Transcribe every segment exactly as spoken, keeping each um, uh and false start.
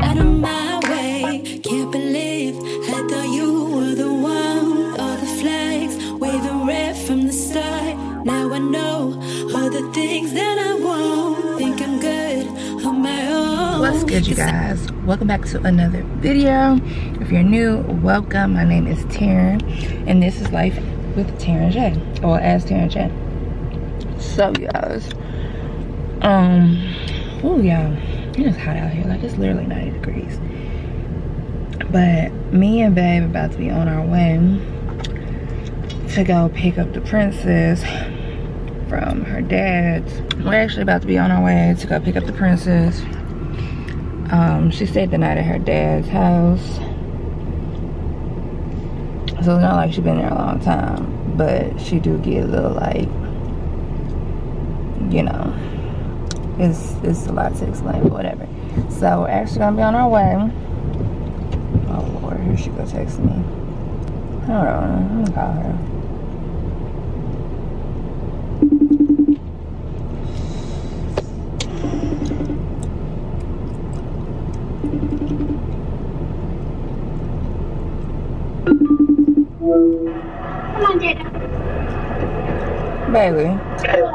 out of my way. Can't believe I thought you were the one. All the flags waving red from the start. Now I know all the things that I want. Think I'm good on my own. What's good, you guys? Welcome back to another video. If you're new, welcome. My name is Taryn, and this is Life with Taryn J, or as Taryn J. So, you guys, um, oh, y'all, it is hot out here. Like, it's literally ninety degrees. But me and Babe about to be on our way to go pick up the princess from her dad's. We're actually about to be on our way to go pick up the princess. Um, she stayed the night at her dad's house. So it's not like she's been there a long time, but she do get a little, like, you know, it's it's a lot to explain, but whatever. So we're actually gonna be on our way. Oh Lord, here she go text me. Hold on, I'm gonna call her. Come on, Jada. Bailey. You,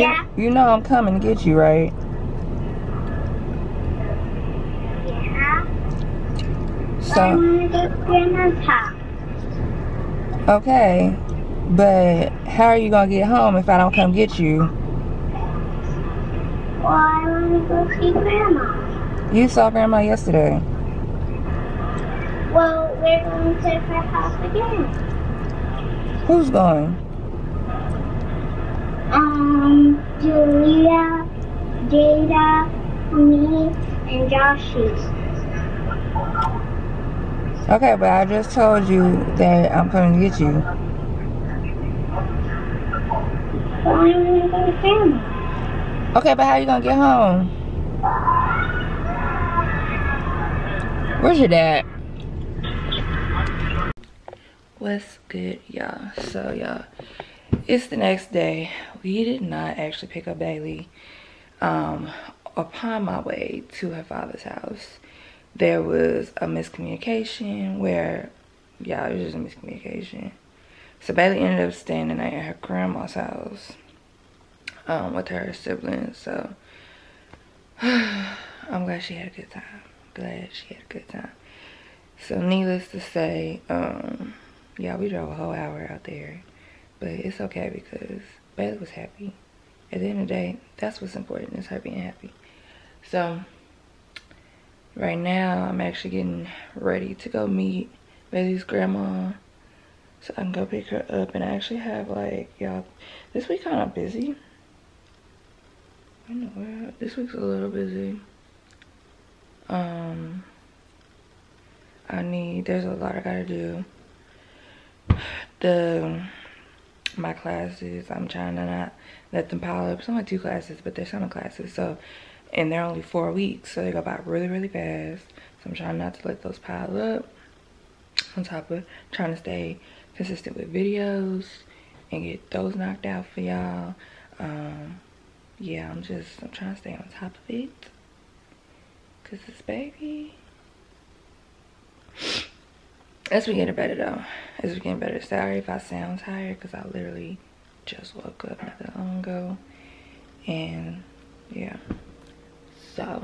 yeah. You know I'm coming to get you, right? Yeah. So. I want to get Grandma's house. Okay, but how are you gonna get home if I don't come get you? Well, I want to go see Grandma. You saw Grandma yesterday. Well, we're going to her house again. Who's going? Um, Julia, Jada, me, and Joshie. Okay, but I just told you that I'm coming to get you. Well, I'm going to go to family. Okay, but how are you going to get home? Where's your dad? What's good, y'all? So, y'all, it's the next day. We did not actually pick up Bailey. Um, upon my way to her father's house, there was a miscommunication where, yeah, it was just a miscommunication. So Bailey ended up staying the night at her grandma's house um, with her siblings. So I'm glad she had a good time. Glad she had a good time. So needless to say, um, yeah, we drove a whole hour out there. But it's okay because Bailey was happy. At the end of the day, that's what's important, is her being happy. So right now I'm actually getting ready to go meet Bailey's grandma so I can go pick her up. And I actually have, like, y'all, this week kind of busy. I don't know, this week's a little busy. Um, I need, there's a lot I gotta do. The... my classes, I'm trying to not let them pile up. It's only two classes, but they're summer classes, so, and they're only four weeks, so they go by really really fast. So I'm trying not to let those pile up, on top of trying to stay consistent with videos and get those knocked out for y'all. Um yeah, i'm just i'm trying to stay on top of it because this baby, as we get better though, as we get better. Sorry if I sound tired because I literally just woke up not that long ago. And yeah, so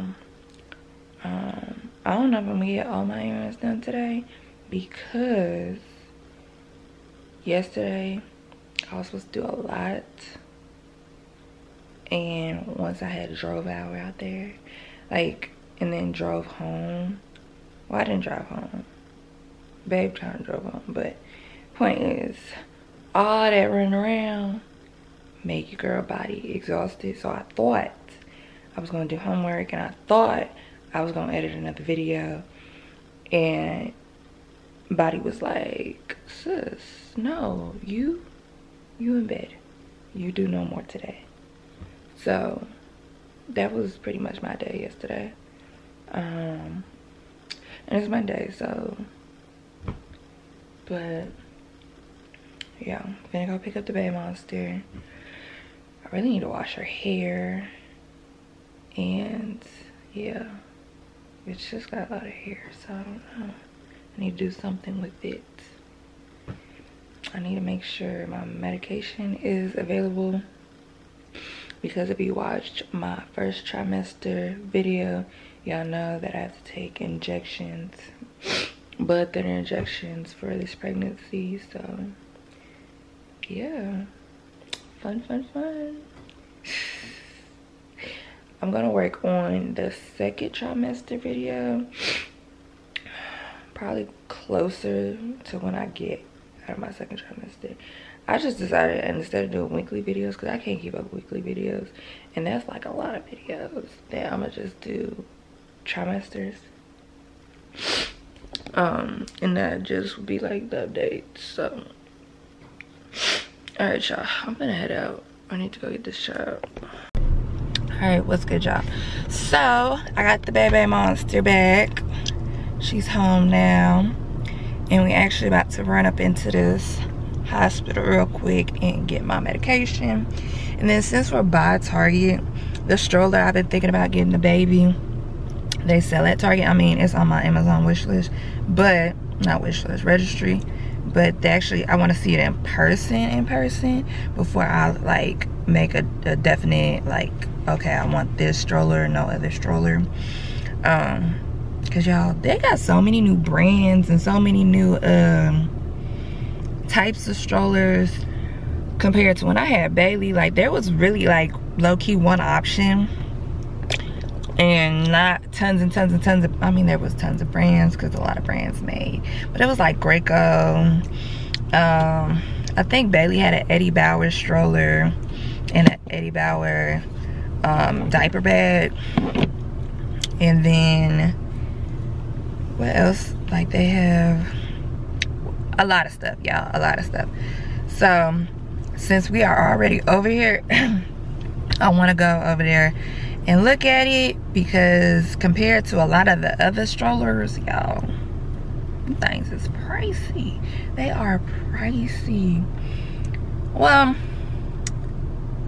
um, I don't know if I'm gonna get all my errands done today because yesterday I was supposed to do a lot, and once I had drove hour out there, like, and then drove home. Well, I didn't drive home. Babe trying to drove home, but point is, all that running around made your girl body exhausted. So I thought I was gonna do homework, and I thought I was gonna edit another video, and body was like, sis, no, you you in bed, you do no more today. So that was pretty much my day yesterday. Um and it's Monday, so. But yeah, I'm gonna go pick up the baby monster. I really need to wash her hair. And yeah, It's just got a lot of hair, so I don't know. I need to do something with it. I need to make sure my medication is available, because if you watched my first trimester video, y'all know that I have to take injections, blood thinner injections for this pregnancy. So yeah, fun, fun, fun. I'm gonna work on the second trimester video, probably closer to when I get out of my second trimester. I just decided, instead of doing weekly videos, because I can't keep up with weekly videos, and that's like a lot of videos, then I'm gonna just do trimesters. Um, and that just would be like the updates. So, alright, y'all, I'm gonna head out. I need to go get this shop. Alright, what's good, y'all? So, I got the baby monster back. She's home now. And we actually about to run up into this hospital real quick and get my medication. And then since we're by Target, the stroller I've been thinking about getting the baby, they sell at Target. I mean, it's on my Amazon wish list, but not wish list, registry. But they actually, I want to see it in person in person before I like make a, a definite like, okay, I want this stroller, no other stroller. Um because y'all, they got so many new brands and so many new um types of strollers compared to when I had Bailey. Like, there was really like low-key one option and not tons and tons and tons of, I mean, there was tons of brands because a lot of brands made, but it was like Graco. um I think Bailey had an Eddie Bauer stroller and an Eddie Bauer um diaper bag, and then what else, like they have a lot of stuff, y'all, a lot of stuff. So since we are already over here, I want to go over there and look at it, because compared to a lot of the other strollers, y'all, things is pricey. They are pricey. Well,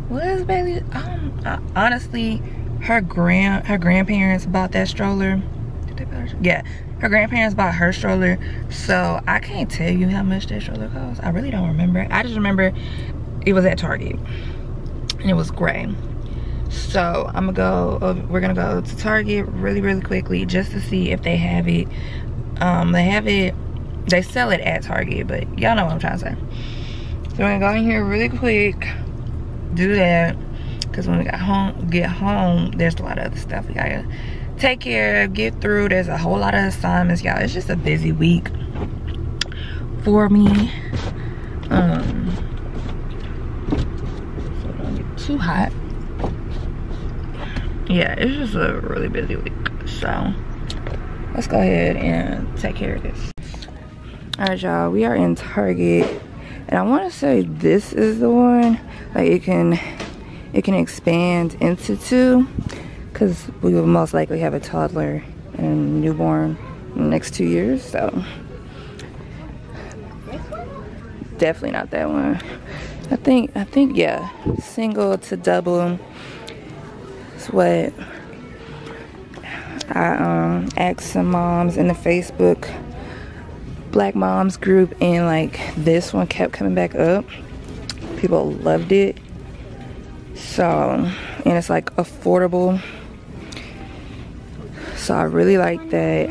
was Bailey, um, I, honestly, her grand her grandparents bought that stroller. Did they buy her? Yeah, her grandparents bought her stroller, so I can't tell you how much that stroller cost. I really don't remember. I just remember it was at Target and it was gray. So I'm gonna go, we're gonna go to Target really really quickly just to see if they have it. Um they have it, they sell it at Target, but y'all know what I'm trying to say. So we're gonna go in here really quick, do that, because when we got home get home there's a lot of other stuff we gotta take care of, get through. There's a whole lot of assignments, y'all. It's just a busy week for me. Um so don't get too hot. Yeah, it's just a really busy week, so let's go ahead and take care of this. All right, y'all, we are in Target, and I want to say this is the one, like it can it can expand into two, because we will most likely have a toddler and a newborn in the next two years, so. Definitely not that one. I think, I think, yeah, single to double is what I um, asked some moms in the Facebook Black Moms group, and like this one kept coming back up. People loved it. So, and it's like affordable. So I really like that.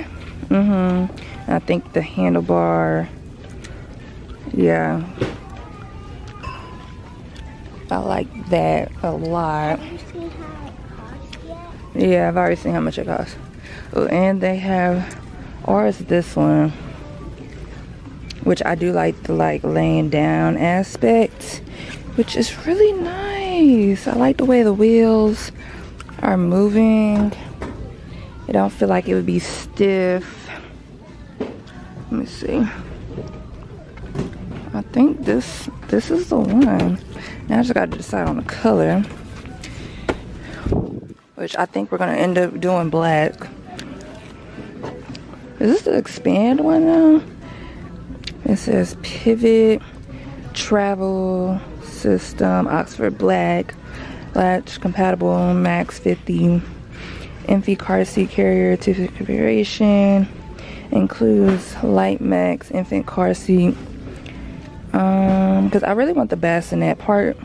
Mm-hmm. And I think the handlebar, yeah, I like that a lot. Have you seen how it costs yet? Yeah, I've already seen how much it costs. Oh, and they have, or it's this one, which I do like the like laying down aspect, which is really nice. I like the way the wheels are moving. I don't feel like it would be stiff. Let me see. I think this this is the one. Now I just got to decide on the color, which I think we're gonna end up doing black. Is this the expand one now? It says pivot, travel system, Oxford black, latch compatible, max fifty. Empty car seat carrier to configuration. Includes light max, infant car seat. Um, because I really want the bassinet part.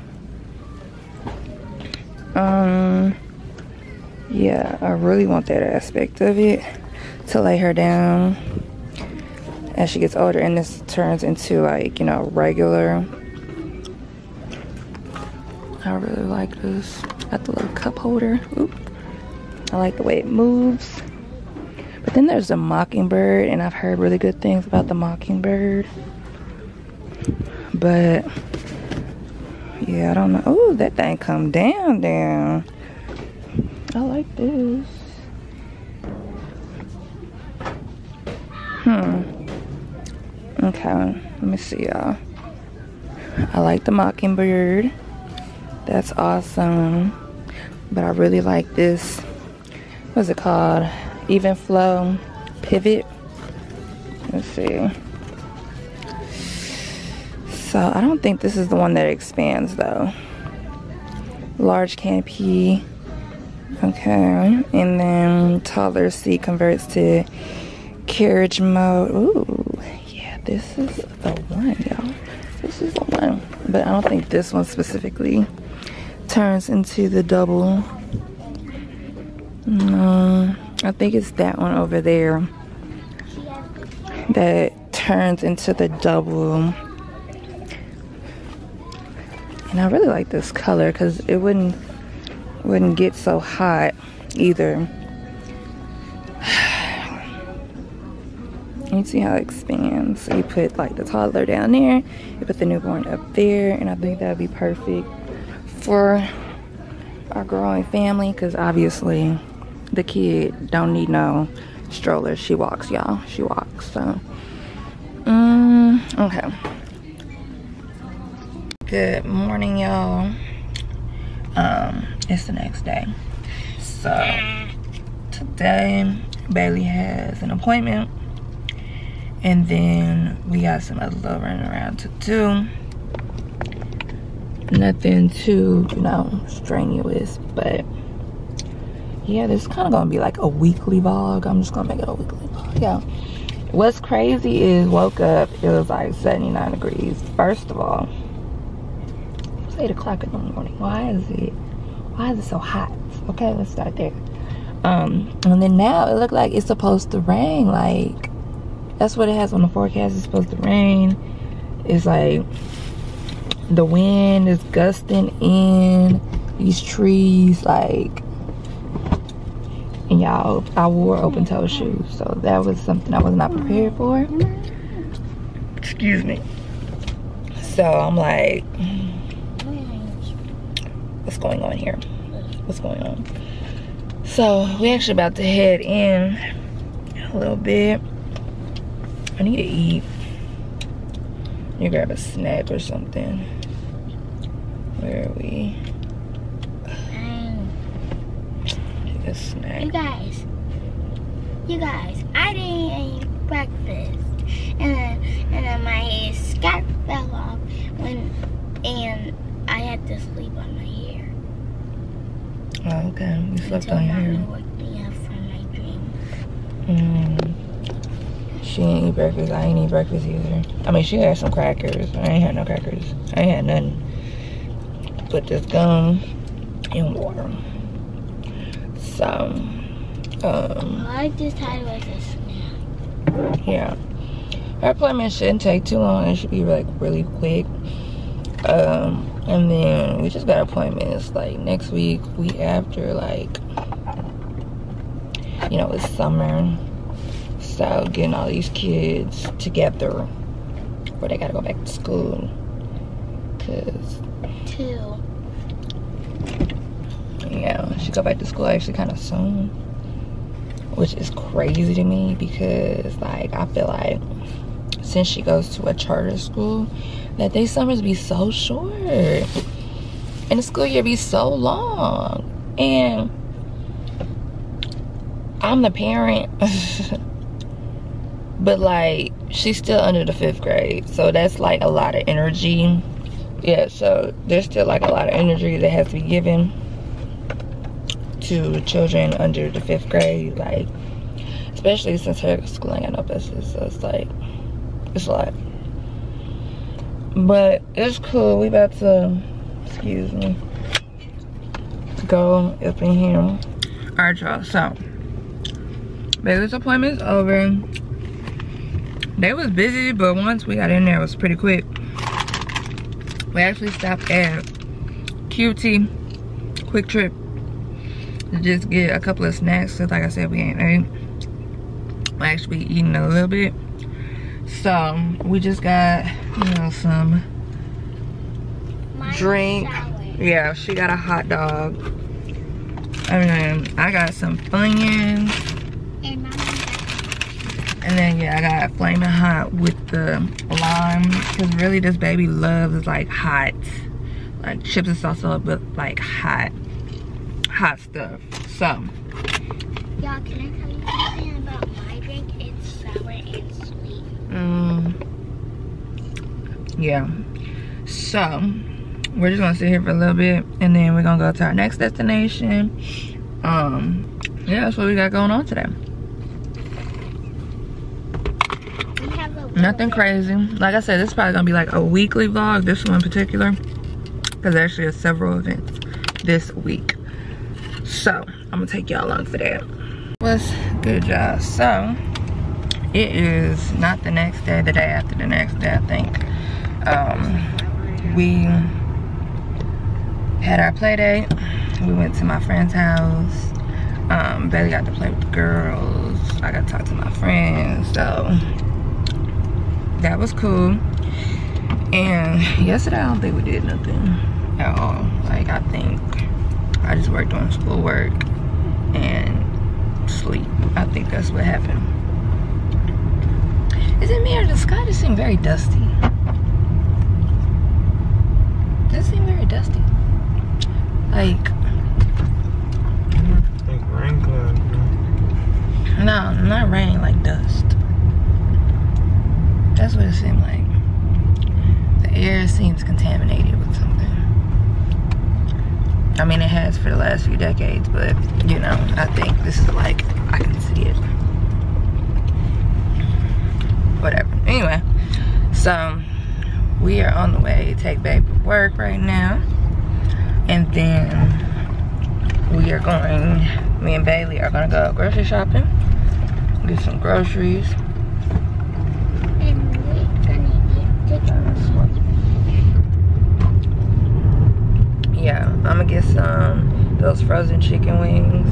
Um, yeah, I really want that aspect of it. To lay her down as she gets older, and this turns into like, you know, regular. I really like this. Got the little cup holder. Oop. I like the way it moves. But then there's the Mockingbird, and I've heard really good things about the Mockingbird. But yeah, I don't know. Oh, that thing come down, down. I like this. Hmm. Okay, let me see, y'all. I like the Mockingbird. That's awesome. But I really like this. What's it called? Evenflo pivot. Let's see. So I don't think this is the one that expands though. Large canopy. Okay, and then taller seat converts to carriage mode. Ooh, yeah, this is the one, y'all. This is the one. But I don't think this one specifically turns into the double. No, I think it's that one over there that turns into the double. And I really like this color because it wouldn't wouldn't get so hot either. You see how it expands. So you put like the toddler down there, you put the newborn up there, and I think that would be perfect for our growing family, because obviously the kid don't need no stroller. She walks, y'all. She walks. So mm, okay. Good morning, y'all. Um, it's the next day. So today Bailey has an appointment. And then we got some other little running around to do. Nothing too, you know, strenuous, but yeah, this is kind of gonna be like a weekly vlog. I'm just gonna make it a weekly vlog, y'all. What's crazy is woke up, it was like seventy-nine degrees. First of all, it's eight o'clock in the morning. Why is it, why is it so hot? Okay, let's start there. Um, and then now it looked like it's supposed to rain, like, that's what it has on the forecast. It's supposed to rain. It's like the wind is gusting in these trees, like, and y'all, I wore open toe shoes, so that was something I was not prepared for. Excuse me. So I'm like, what's going on here? What's going on? So we actually about to head in a little bit. I need to eat. You grab a snack or something. Where are we? Um, Take a snack. You guys, you guys, I didn't eat breakfast, and then and then my scarf fell off when and I had to sleep on my hair. Oh, okay, you slept Until on your hair. Mommy woke me up from my dream. Mm. She didn't eat breakfast. I ain't eat breakfast either. I mean, she had some crackers. I ain't had no crackers. I ain't had nothing but this gum and water. So, um... All I just had was a snack. Yeah. Her appointment shouldn't take too long. It should be, like, really quick. Um, and then we just got appointments, like, next week, week after, like... You know, it's summer. So getting all these kids together, but they gotta go back to school. Cause two. Yeah, she go back to school actually kind of soon, which is crazy to me because like I feel like since she goes to a charter school, that they summers be so short, and the school year be so long, and I'm the parent. But like she's still under the fifth grade, so that's like a lot of energy. Yeah, so there's still like a lot of energy that has to be given to children under the fifth grade, like, especially since her school ain't got no buses, so it's like, it's a lot. But it's cool. We about to, excuse me, go up in here. All right, y'all, so Bailey's appointment's over. They was busy, but once we got in there, it was pretty quick. We actually stopped at Q T, Quick Trip, to just get a couple of snacks, cause like I said, we ain't ate. I actually be eating a little bit. So we just got, you know, some drink. Yeah, she got a hot dog. And then I got some Funyuns. And then yeah, I got Flamin' Hot with the lime. Cause really this baby loves like hot. Like chips and salsa, but like hot, hot stuff. So. Y'all, can I tell you something about my drink? It's sour and sweet. Um, yeah. So, we're just gonna sit here for a little bit and then we're gonna go to our next destination. Um, yeah, that's what we got going on today. Nothing crazy. Like I said, this is probably gonna be like a weekly vlog, this one in particular, because there actually are several events this week. So, I'm gonna take y'all along for that. What's good, y'all? So, it is not the next day, the day after the next day, I think. Um, we had our play date. We went to my friend's house. Um, Bailey got to play with the girls. I got to talk to my friends, so. That was cool. And yesterday I don't think we did nothing at all. Like I think I just worked on schoolwork and sleep. I think that's what happened. Is it me or the sky just seemed very dusty? It does seem very dusty. Like I think rain cloud. No, not rain, like dust. That's what it seemed like. The air seems contaminated with something. I mean, it has for the last few decades, but you know, I think this is like, I can see it. Whatever, anyway. So, we are on the way to take baby to work right now. And then we are going, me and Bailey are gonna go grocery shopping, get some groceries. Yeah, I'm gonna get some those frozen chicken wings.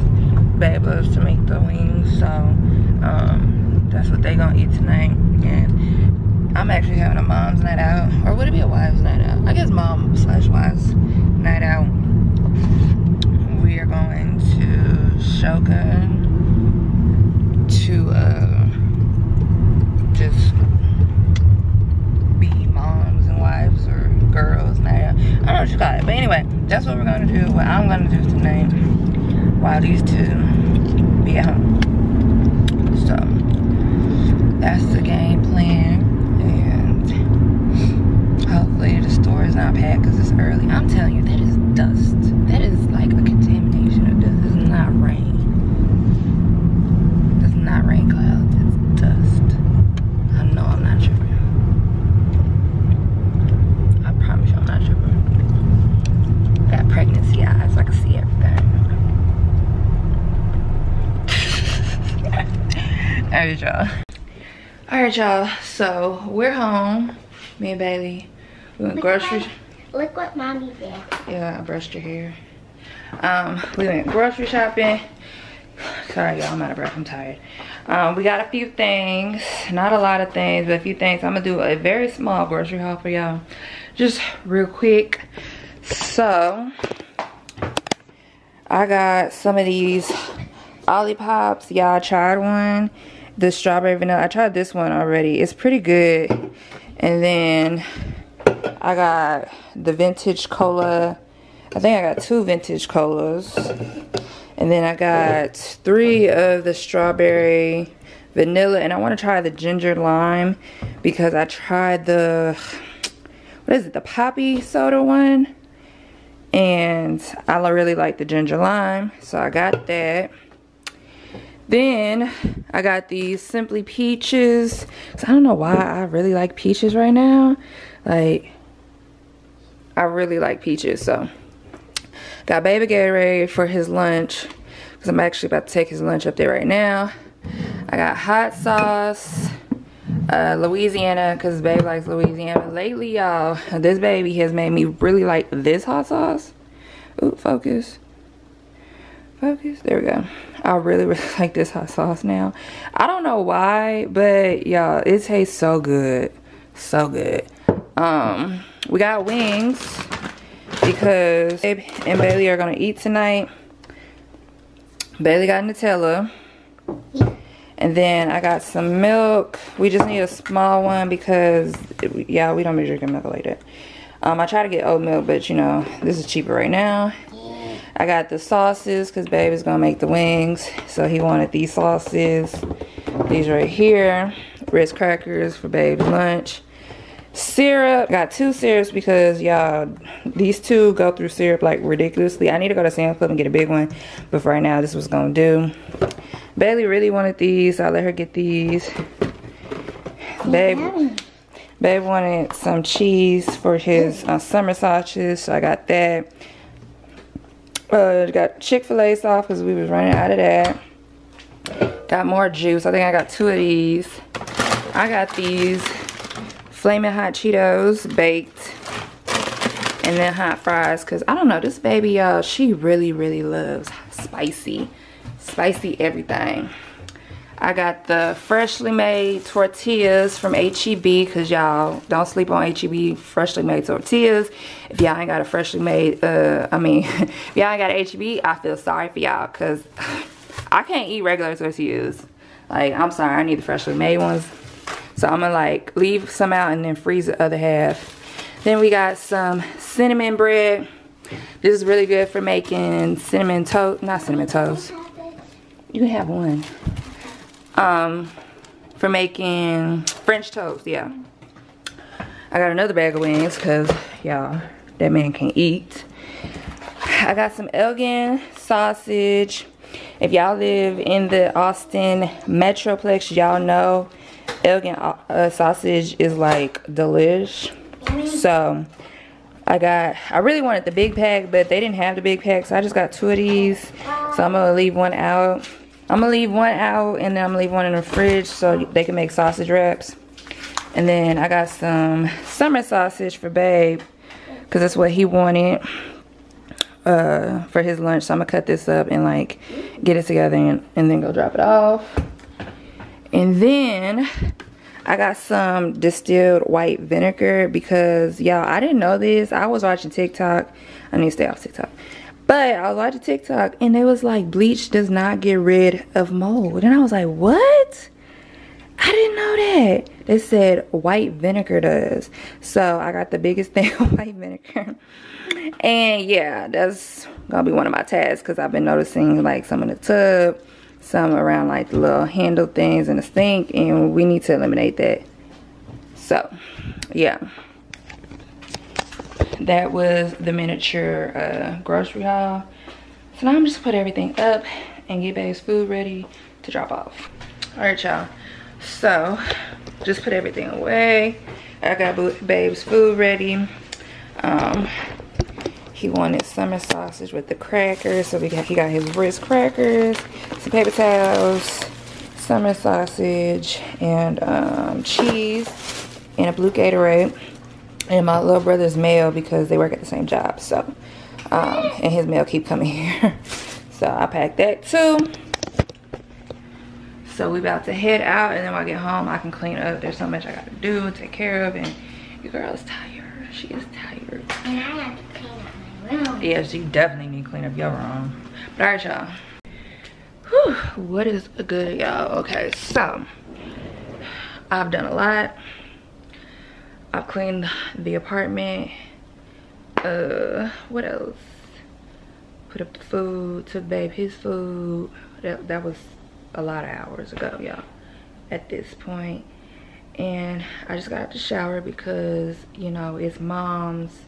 Babe loves to make the wings, so um, that's what they gonna eat tonight. And I'm actually having a mom's night out, or would it be a wife's night out? I guess mom slash wife's night out. We are going to Shogun to uh, just be moms and wives or girls night out. I don't know what you call it, but anyway. That's what we're gonna do, what I'm gonna do tonight while these two be at home. So, that's the game plan. And hopefully the store is not packed because it's early. I'm telling you, that is dust. That is like a contamination of dust. It's not rain. It's not rain clouds, it's dust. I know I'm not tripping. Pregnancy eyes, I can see everything. Alright, y'all. Alright, y'all. So we're home. Me and Bailey. We went grocery. Look what mommy did. Yeah, I brushed her hair. Um, we went grocery shopping. Sorry, y'all. I'm out of breath. I'm tired. Um, we got a few things. Not a lot of things, but a few things. I'm gonna do a very small grocery haul for y'all. Just real quick. So, I got some of these Olipops. Y'all tried one. The strawberry vanilla. I tried this one already. It's pretty good. And then, I got the vintage cola. I think I got two vintage colas. And then I got three of the strawberry vanilla. And I want to try the ginger lime. Because I tried the, what is it? The poppy soda one. And I really like the ginger lime, so I got that. Then I got these Simply Peaches. So I don't know why I really like peaches right now. Like, I really like peaches. So got Baby Gatorade for his lunch, because I'm actually about to take his lunch up there right now. I got hot sauce, uh, Louisiana, because baby likes Louisiana. Lately, y'all, this baby has made me really like this hot sauce. Ooh, focus. Focus. There we go. I really, really like this hot sauce now. I don't know why, but y'all, it tastes so good. So good. Um, we got wings because Babe and Bailey are going to eat tonight. Bailey got Nutella. And then I got some milk. We just need a small one because, it, yeah, we don't be drinking milk like that. Um, I try to get oat milk, but, you know, this is cheaper right now. I got the sauces because Baby's gonna make the wings, so he wanted these sauces. These right here, Ritz crackers for Baby's lunch. Syrup, got two syrups because y'all, these two go through syrup like ridiculously. I need to go to Sam's Club and get a big one, but for right now, this was gonna do. Bailey really wanted these, so I let her get these. Babe, yeah. Babe wanted some cheese for his uh, summer sausages, so I got that. Uh, got Chick-fil-A sauce because we was running out of that. Got more juice. I think I got two of these. I got these Flamin' Hot Cheetos baked. And then hot fries because I don't know. This baby, y'all, she really, really loves spicy. Spicy everything. I got the freshly made tortillas from H E B because y'all don't sleep on H E B freshly made tortillas. If y'all ain't got a freshly made, uh, I mean, if y'all ain't got H E B, I feel sorry for y'all because I can't eat regular tortillas. Like, I'm sorry, I need the freshly made ones. So I'm gonna like leave some out and then freeze the other half. Then we got some cinnamon bread. This is really good for making cinnamon toast, not cinnamon toast. You can have one. Um, for making French toast, yeah. I got another bag of wings because, y'all, that man can eat. I got some Elgin sausage. If y'all live in the Austin Metroplex, y'all know Elgin uh, sausage is like delish. So, I got, I really wanted the big pack, but they didn't have the big pack, so I just got two of these. So, I'm going to leave one out. I'm gonna leave one out and then I'm gonna leave one in the fridge so they can make sausage wraps. And then I got some summer sausage for Babe because that's what he wanted uh, for his lunch. So I'm gonna cut this up and like get it together and, and then go drop it off. And then I got some distilled white vinegar because y'all, I didn't know this. I was watching TikTok. I need to stay off TikTok. But I was watching TikTok and it was like, bleach does not get rid of mold. And I was like, what? I didn't know that. They said white vinegar does. So I got the biggest thing of white vinegar. And yeah, that's gonna be one of my tasks because I've been noticing like some in the tub, some around like the little handle things in the sink, and we need to eliminate that. So yeah. That was the miniature uh, grocery haul. So now I'm just put everything up and get Babe's food ready to drop off. All right, y'all. So just put everything away. I got Babe's food ready. Um, he wanted summer sausage with the crackers, so we got he got his Ritz crackers, some paper towels, summer sausage, and um, cheese, and a blue Gatorade. And my little brother's mail because they work at the same job. So, um, and his mail keep coming here. So I packed that too. So we about to head out, and then when I get home, I can clean up. There's so much I gotta do, take care of, and your girl is tired. She is tired. And I have to clean up my room. Yeah, she definitely need to clean up your room. But all right, y'all. Whew, what is good, y'all? Okay, so I've done a lot. I've cleaned the apartment, uh, what else? Put up the food, took Babe his food. That, that was a lot of hours ago, y'all, at this point. And I just got out the shower because, you know, it's mom's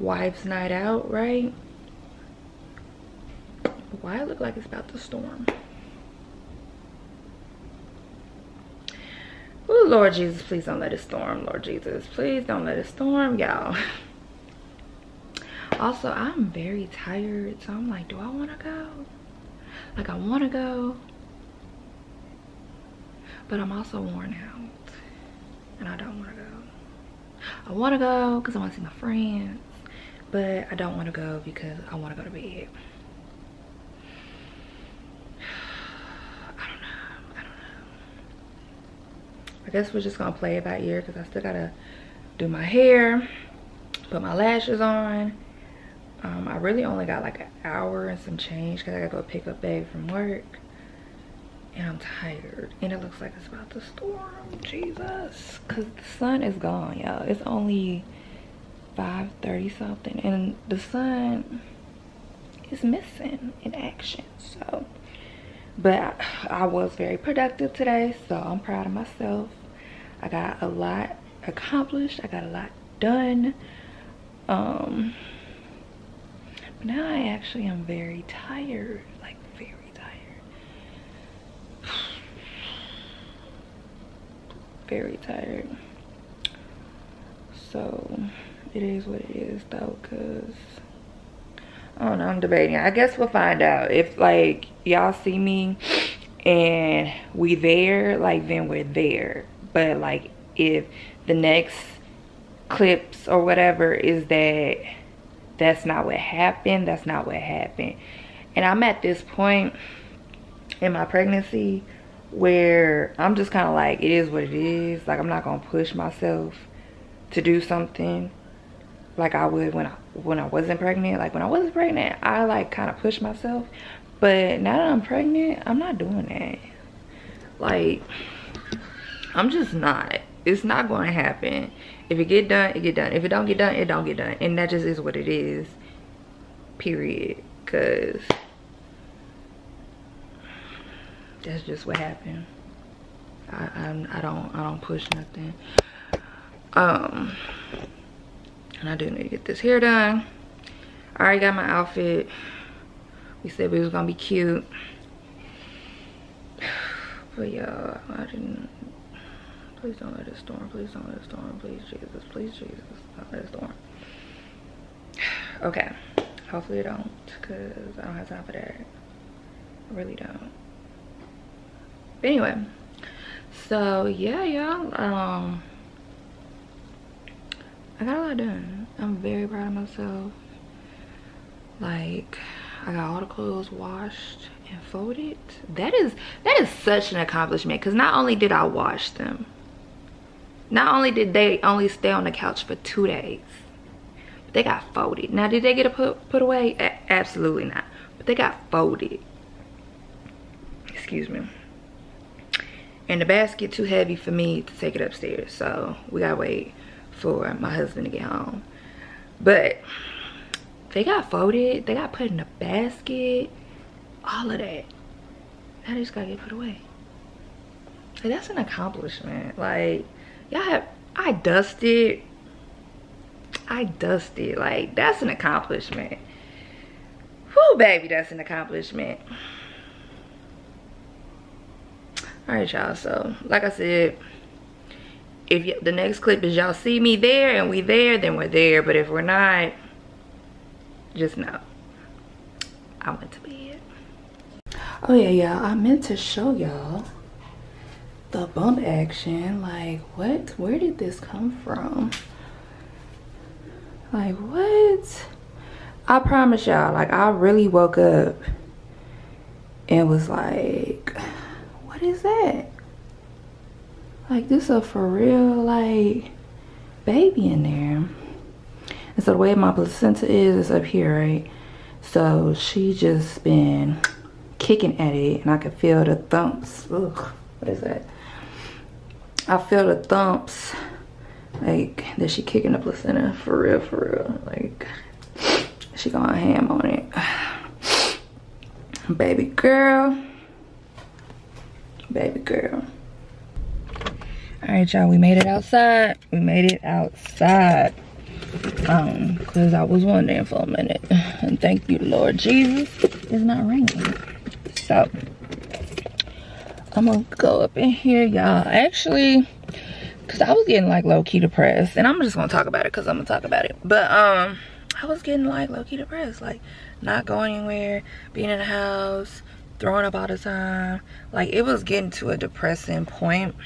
wife's night out, right? Why it look like it's about to storm? Oh, Lord Jesus, please don't let it storm. Lord Jesus, please don't let it storm, y'all. Also, I'm very tired, so I'm like, do I want to go? Like, I want to go, but I'm also worn out, and I don't want to go. I want to go because I want to see my friends, but I don't want to go because I want to go to bed. I don't know. I don't know. I guess we're just going to play it by ear because I still got to do my hair, put my lashes on. Um, I really only got like an hour and some change because I gotta go pick up Babe from work. And I'm tired. And it looks like it's about to storm. Jesus. Because the sun is gone, y'all. It's only five thirty something. And the sun is missing in action. So, but I, I was very productive today. So, I'm proud of myself. I got a lot accomplished. I got a lot done. Um... Now I actually am very tired, like very tired. Very tired. So it is what it is though, cause I don't know, I'm debating. I guess we'll find out. If like y'all see me and we there, like then we're there. But like if the next clips or whatever is that that's not what happened, that's not what happened. And I'm at this point in my pregnancy where I'm just kind of like, it is what it is. Like, I'm not gonna push myself to do something like I would when I when I wasn't pregnant. Like when I wasn't pregnant, I like kind of pushed myself, but now that I'm pregnant, I'm not doing that. Like, I'm just not. It's not going to happen. If it get done, it get done. If it don't get done, it don't get done. And that just is what it is. Period. Because that's just what happened. I, I I don't I don't push nothing. Um, and I do need to get this hair done. I already got my outfit. We said we was gonna be cute, but y'all, I didn't. Please don't let it storm. Please don't let it storm. Please, Jesus. Please, Jesus. Don't let it storm. Okay. Hopefully it don't, because I don't have time for that. I really don't. But anyway. So, yeah, y'all. Um, I got a lot done. I'm very proud of myself. Like, I got all the clothes washed and folded. That is, that is such an accomplishment, because not only did I wash them, not only did they only stay on the couch for two days, but they got folded. Now, did they get a put, put away? A absolutely not. But they got folded. Excuse me. And the basket too heavy for me to take it upstairs. So, we gotta wait for my husband to get home. But they got folded. They got put in the basket. All of that. Now they just gotta get put away. And that's an accomplishment. Like... Y'all have, I dusted, I dusted, like, that's an accomplishment. Whew, baby, that's an accomplishment. All right, y'all, so, like I said, if the next clip is y'all see me there and we there, then we're there. But if we're not, just know, I went to bed. Oh, yeah, y'all, I meant to show y'all the bump action. Like, what, where did this come from? Like, what? I promise y'all, like, I really woke up and was like, what is that? Like, this a for real, like, baby in there. And so the way my placenta is, it's up here, right? So she just been kicking at it, and I could feel the thumps. Ugh, what is that? I feel the thumps, like, that she kicking the placenta, for real, for real. Like, she gonna ham on it. Baby girl. Baby girl. All right, y'all, we made it outside. We made it outside. Um, cause I was wondering for a minute. And thank you, Lord Jesus. is not ringing. So I'm gonna go up in here, y'all. Actually, because I was getting like low-key depressed, and I'm just gonna talk about it because I'm gonna talk about it. But um I was getting like low-key depressed, like not going anywhere, being in the house, throwing up all the time. Like, it was getting to a depressing point.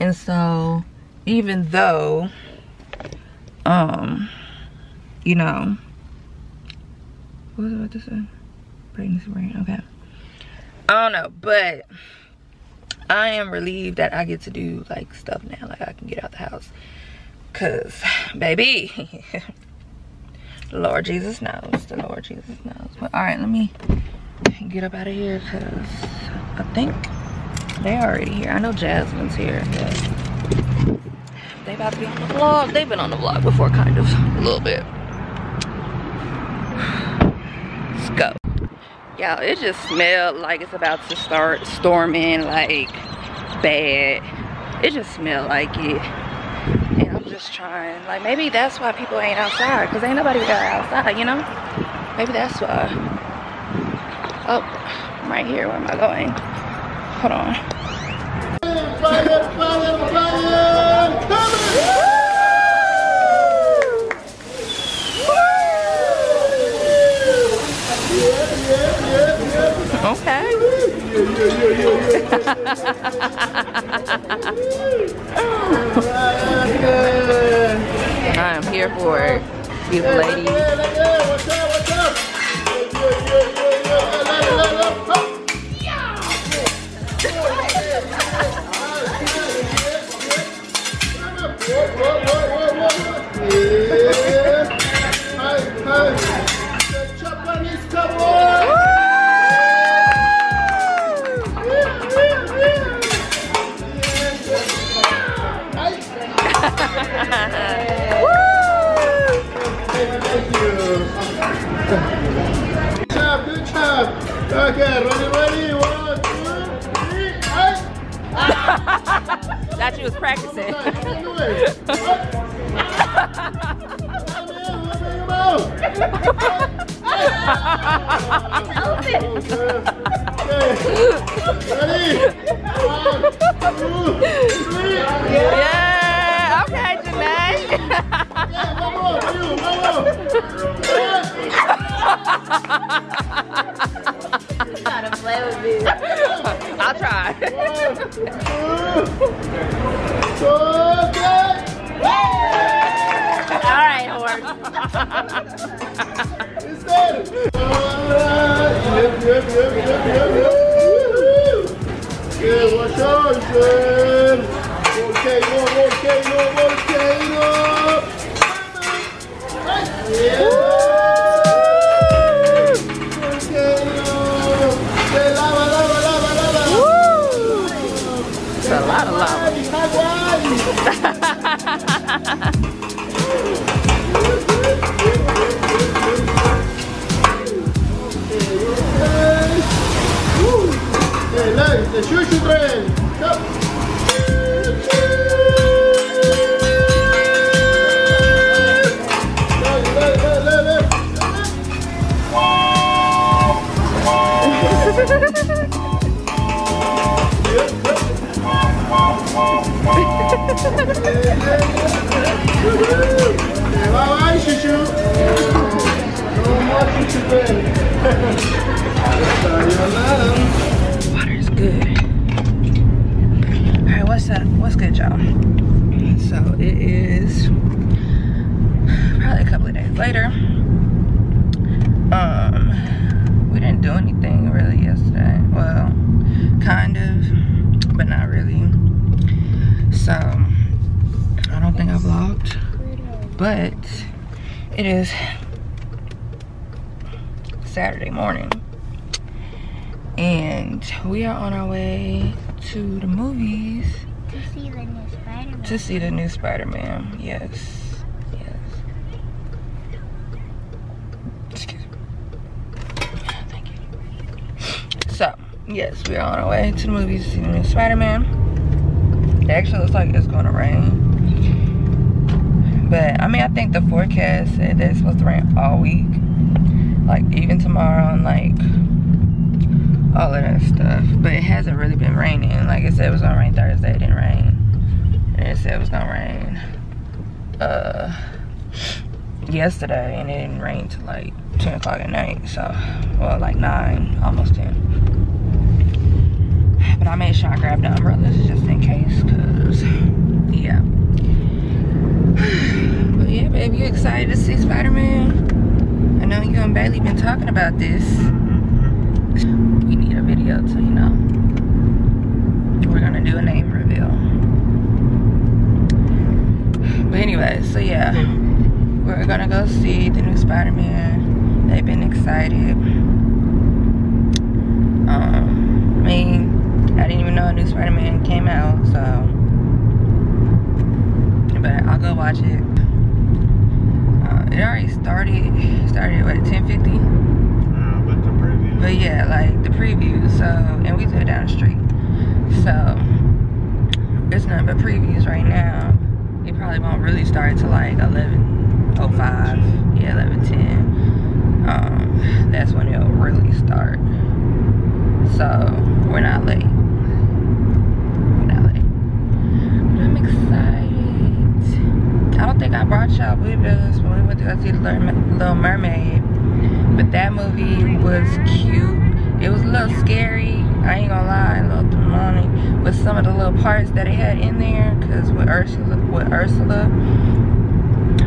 And so even though um you know, what was I about to say? Pregnancy brain, okay. I don't know, but I am relieved that I get to do like stuff now. Like, I can get out the house, cause baby, the Lord Jesus knows. The Lord Jesus knows. But all right, let me get up out of here, cause I think they already here. I know Jasmine's here. But they about to be on the vlog. They've been on the vlog before, kind of, a little bit. Let's go. Y'all, it just smelled like it's about to start storming, like, bad. It just smelled like it. And I'm just trying, like, maybe that's why people ain't outside, because ain't nobody got outside, you know? Maybe that's why. Oh, I'm right here. Where am I going? Hold on. Fire, fire, fire, coming! Okay. I am here for it, beautiful ladies. Okay, ready, ready, one, two, three, eight. Thought you was practicing. Yeah, okay, Janae. Yeah, one more, you, one more. I'll try. Alright, horse. It's good. Yep, yep, yep, yep, yep. Yeah, what's up, son? Okay, okay, okay, okay, okay. Yeah. The choo-choo train. Go. Water's good. Alright, what's up? What's good, y'all? So it is probably a couple of days later. Um we didn't do anything really yesterday. Well, kind of, but not really. So I don't think I vlogged, but it is Saturday morning and we are on our way to the movies to see the new Spider-Man. To see the new Spider-Man, yes, yes. Excuse me. Thank you. So, yes, we are on our way to the movies to see the new Spider-Man. It actually looks like it's gonna rain. But I mean, I think the forecast said that it's supposed to rain all week. like even tomorrow and like all of that stuff. But it hasn't really been raining. Like I said, it was gonna rain Thursday, it didn't rain. And it said it was gonna rain uh, yesterday, and it didn't rain till like ten o'clock at night. So, well, like nine, almost ten. But I made sure I grabbed the umbrellas just in case, cause yeah. But yeah, babe, you excited to see Spider-Man? I know you and Bailey been talking about this. We need a video too, you know. We're gonna do a name reveal. But anyway, so yeah, we're gonna go see the new Spider-Man. They've been excited. Um, I mean. I didn't even know a new Spider-Man came out, so, but I'll go watch it. Uh, it already started, started what, ten fifty? Uh, but the preview. But yeah, like the preview, so, and we live down the street. So, it's nothing but previews right now. It probably won't really start till like eleven oh five, yeah, eleven ten. Um, that's when it'll really start. So, we're not late. I'm excited. I don't think I brought y'all with us when we went to go see Little Mermaid, but that movie was cute. It was a little scary, I ain't gonna lie, a little demonic with some of the little parts that it had in there, because with Ursula, with Ursula.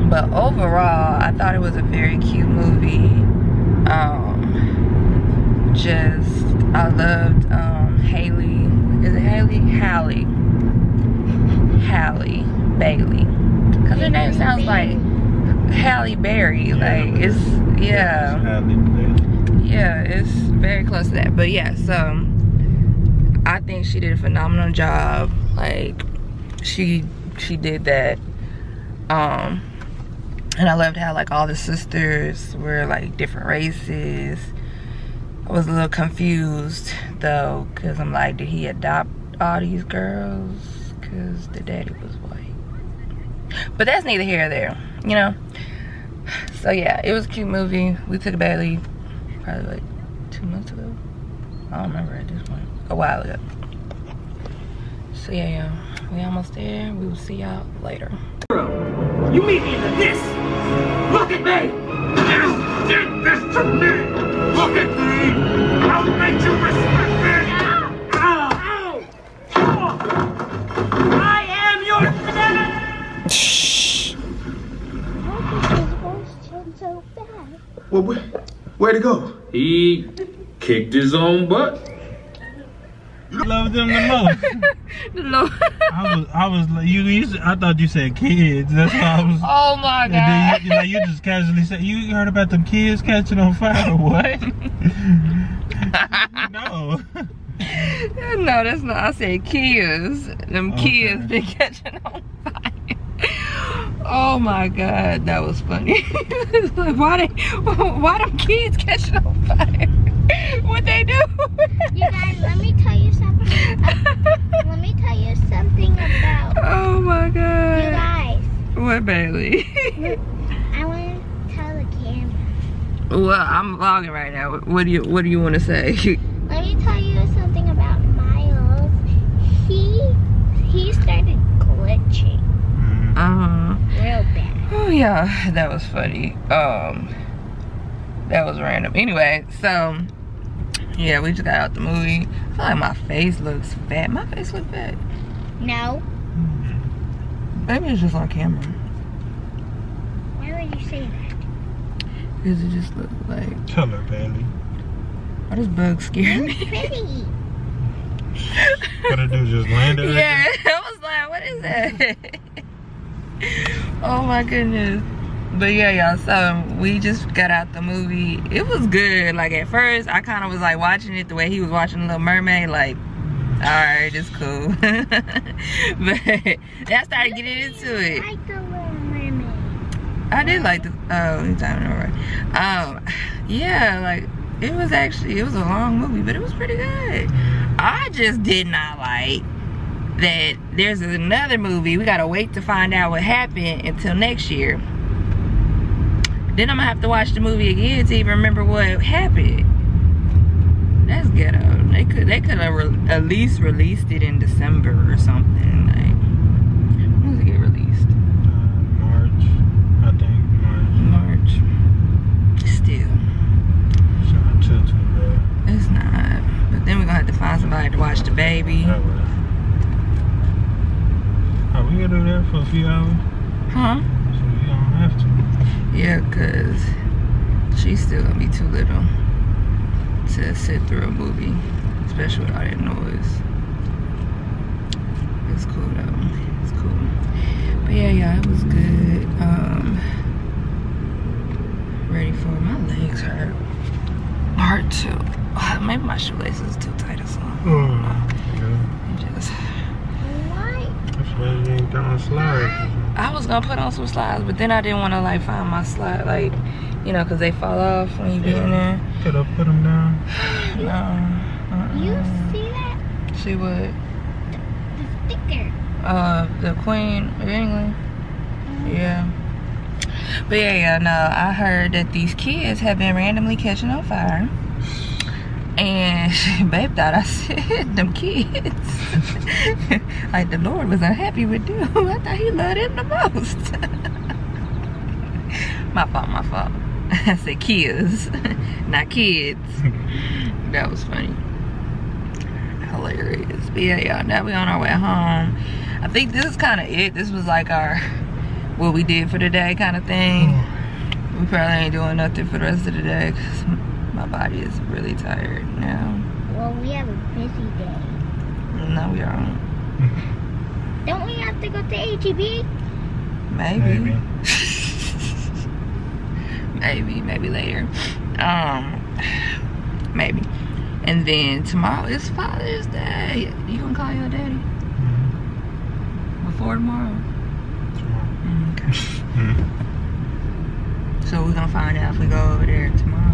But overall, I thought it was a very cute movie. Um, just I loved um, Haley. Is it Haley? Halle. Halle Bailey, because her name sounds like Halle Berry, like it's, yeah, yeah, it's very close to that. But yeah, so I think she did a phenomenal job. Like she she did that, um, and I loved how like all the sisters were like different races. I was a little confused though, because I'm like, did he adopt all these girls? Because the daddy was white. But that's neither here nor there, you know? So yeah, it was a cute movie. We took Bailey probably like two months ago. I don't remember at this point. A while ago. So yeah, yeah. We almost there. We will see y'all later. You mean even this? Look at me! You did this to me! Look at me! I'll make you respect me! I am your dad! Shh! How did his voice jump so fast? Well, where, where'd it go? He kicked his own butt. Loved them the most. The Lord. I was, I was, you, you, I thought you said kids. That's why I was. Oh my God. And then you, like, you just casually said, you heard about them kids catching on fire, what? No. No, that's not. I said kids. Them okay. Kids been catching on fire. Oh my God, that was funny. Like, why they? Why them kids catching on fire? What they do? You guys, let me tell you something. Uh, let me tell you something about. Oh my God. You guys. What, Bailey? I want to tell the camera. Well, I'm vlogging right now. What do you? What do you want to say? Let me tell you something about Miles. He he started glitching. Uh-huh. Real bad. Oh yeah, that was funny. Um that was random. Anyway, so yeah, we just got out the movie. I feel like my face looks fat. My face looks fat. No. Maybe it's just on camera. Why would you say that? Because it just looks like. Tell her, Bailey. Why does bug scare me? What did it do, just land it? Yeah, I was like, what is that? Oh my goodness. But yeah, y'all, so we just got out the movie. It was good. Like at first, I kind of was like watching it the way he was watching Little Mermaid. Like, all right, it's cool. But I started getting into it. I like the Little Mermaid. I did like the, oh, you time over. Um, yeah, like. It was actually, it was a long movie, but it was pretty good. I just did not like that there's another movie. We gotta wait to find out what happened until next year. Then I'm gonna have to watch the movie again to even remember what happened. That's ghetto. They could they could have at least released it in December or something. Like, when does it get released? Uh, March, I think. March. March. Still. It's not too too bad. It's not. But then we're gonna have to find somebody to watch the baby. That was. Are we gonna do that for a few hours? Huh? So we don't have to. Yeah, cause she's still gonna be too little to sit through a movie, especially with all that noise. It's cool though. It's cool. But yeah, yeah, it was good. Um, ready for my legs hurt. Hard too. Maybe my shoelaces is too tight or something. Mm, yeah. It just. What? You ain't doing slides. I was gonna put on some slides, but then I didn't want to like find my slide, like, you know, cause they fall off when you get yeah. in there. Could I put them down? No. Uh-uh. You see that? She would. The, the sticker. Uh, the Queen of England. Mm-hmm. Yeah. But yeah, yeah, no. I heard that these kids have been randomly catching on fire. And she, babe thought I said them kids. Like the Lord was unhappy with you. I thought he loved him the most. My fault, my fault. I said kids, not kids. That was funny. Hilarious. But yeah, y'all, now we on our way home. I think this is kind of it. This was like our, what we did for the day kind of thing. We probably ain't doing nothing for the rest of the day. My body is really tired now. Well, we have a busy day. No, we don't. Don't we have to go to H E B? Maybe. Maybe. maybe, maybe later. Um, maybe. And then tomorrow is Father's Day. You gonna call your daddy? Mm-hmm. Before tomorrow? Tomorrow. Okay. Mm-hmm. So we're gonna find out if we go over there tomorrow.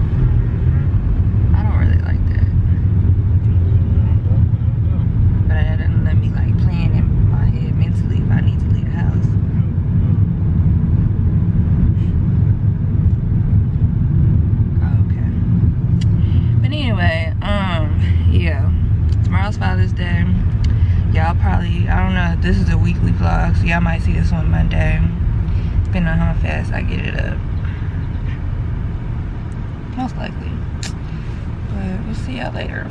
This is a weekly vlog, so y'all might see this on Monday, depending on how fast I get it up. Most likely. But we'll see y'all later.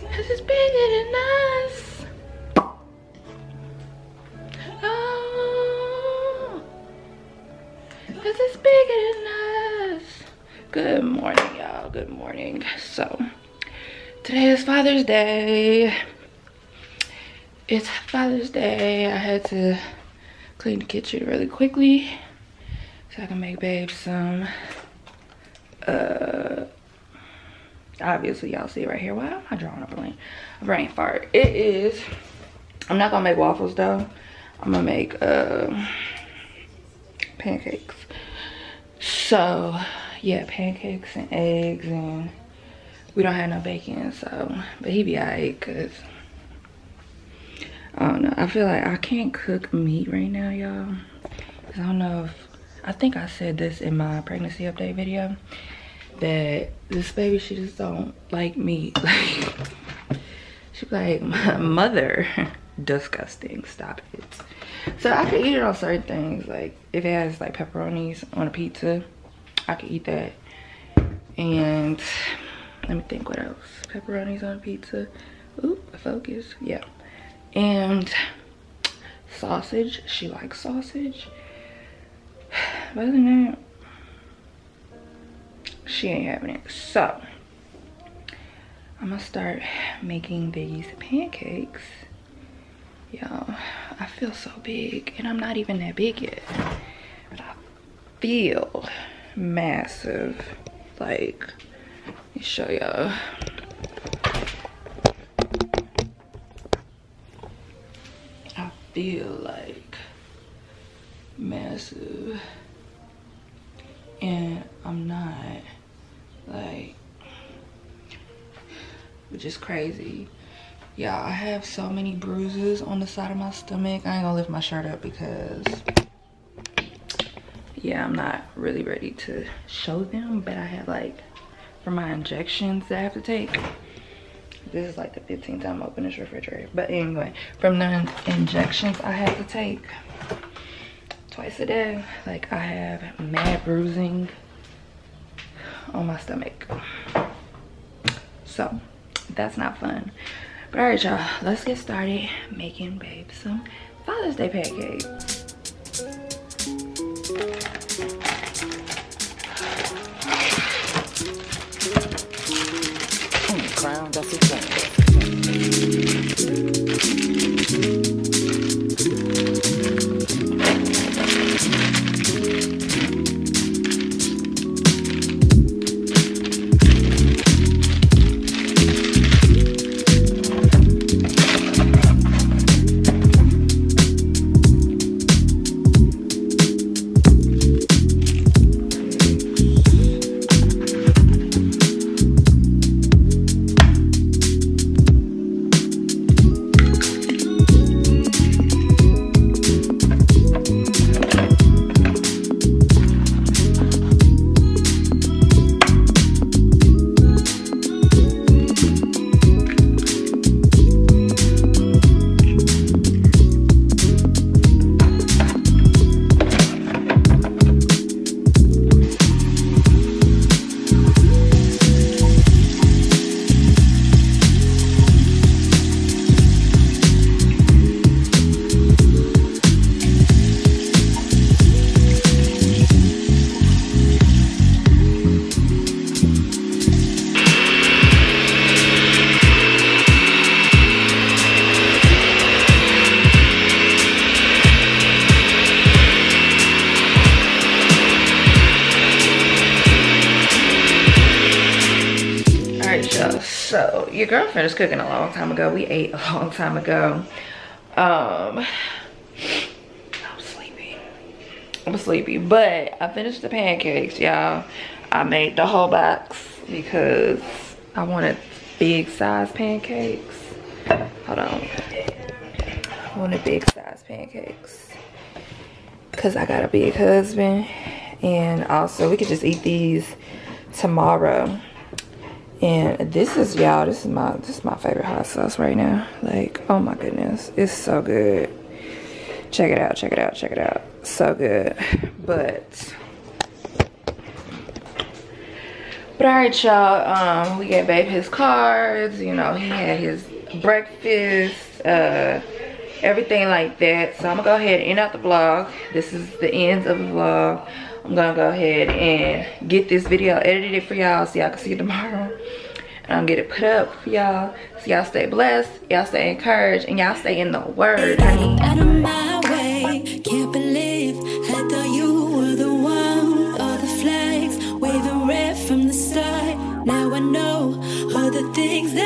This is bigger than us. Oh, this is bigger than us. Good morning, y'all. Good morning. So, today is Father's Day. It's Father's Day. I had to clean the kitchen really quickly so I can make babe some, uh, obviously y'all see right here. Why am I drawing a brain, a brain fart? It is, I'm not gonna make waffles though. I'm gonna make uh, pancakes. So yeah, pancakes and eggs, and we don't have no bacon, so, but he be all right, cause I don't know. I feel like I can't cook meat right now, y'all. I don't know if, I think I said this in my pregnancy update video, that this baby, she just don't like meat. Like, she's like, my mother, disgusting, stop it. So I could eat it on certain things. Like if it has like pepperonis on a pizza, I could eat that. And let me think what else. Pepperonis on a pizza. Oop, focus, yeah. And sausage, she likes sausage. But other than that, she ain't having it. So, I'm gonna start making these pancakes. Y'all, I feel so big, and I'm not even that big yet. But I feel massive. Like, let me show y'all. Feel like massive, and I'm not, like, which is crazy. Yeah, I have so many bruises on the side of my stomach. I ain't gonna lift my shirt up because yeah, I'm not really ready to show them, but I have, like, for my injections that I have to take. This is like the fifteenth time I open this refrigerator. But anyway, from the injections I have to take twice a day, like, I have mad bruising on my stomach. So that's not fun. But all right, y'all, let's get started making babe some Father's Day pancakes. Crown, that's a your girlfriend is cooking a long time ago. We ate a long time ago. Um, I'm sleepy. I'm sleepy. But I finished the pancakes, y'all. I made the whole box because I wanted big size pancakes. Hold on. I wanted big size pancakes because I got a big husband. And also, we could just eat these tomorrow. And this is, y'all, this is my this is my favorite hot sauce right now. Like, oh my goodness, it's so good. Check it out, check it out, check it out. So good. But but all right, y'all, um we gave babe his cards, you know, he had his breakfast, uh everything like that. So I'm gonna go ahead and end out the vlog. This is the end of the vlog. I'm gonna go ahead and get this video edited for y'all so y'all can see it tomorrow. And I'm gonna get it put up for y'all. So y'all stay blessed, y'all stay encouraged, and y'all stay in the word, honey. Out of my way, can't believe I thought you were the one. All the flags waving red from the start. Now I know all the things that